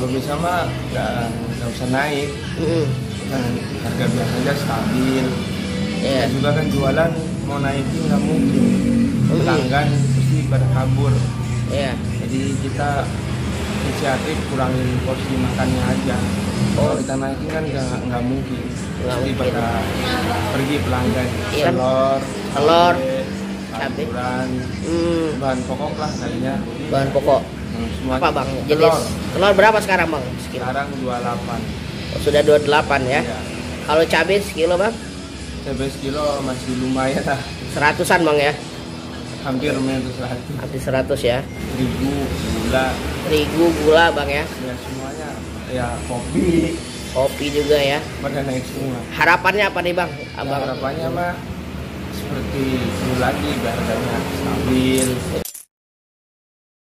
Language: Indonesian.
Kalau bisa mah nggak usah naik, harga biasanya stabil. Yeah. Dan juga kan jualan mau naikin nggak mungkin, pelanggan pasti pada kabur. Yeah. Jadi kita inisiatif kurangin porsi makannya aja. Kalau kita naikin kan nggak mungkin, pasti pada pergi pelanggan. Yeah. Telur, cabai, bahan pokok lah kayaknya. Bahan pokok. Apa bang? Jenis telur berapa sekarang bang? Sekilo. Sekarang 28. Oh, sudah 28 ya? Iya. Kalau cabai sekilo bang? Cabai sekilo masih lumayan lah. 100-an bang ya? Hampir menuju 100. Hampir 100 ya? Terigu, gula bang ya? Ya semuanya. Ya kopi juga ya? Pada naik semua. Harapannya apa nih bang? Abang? Ya, harapannya mah seperti dulu lagi, harganya stabil.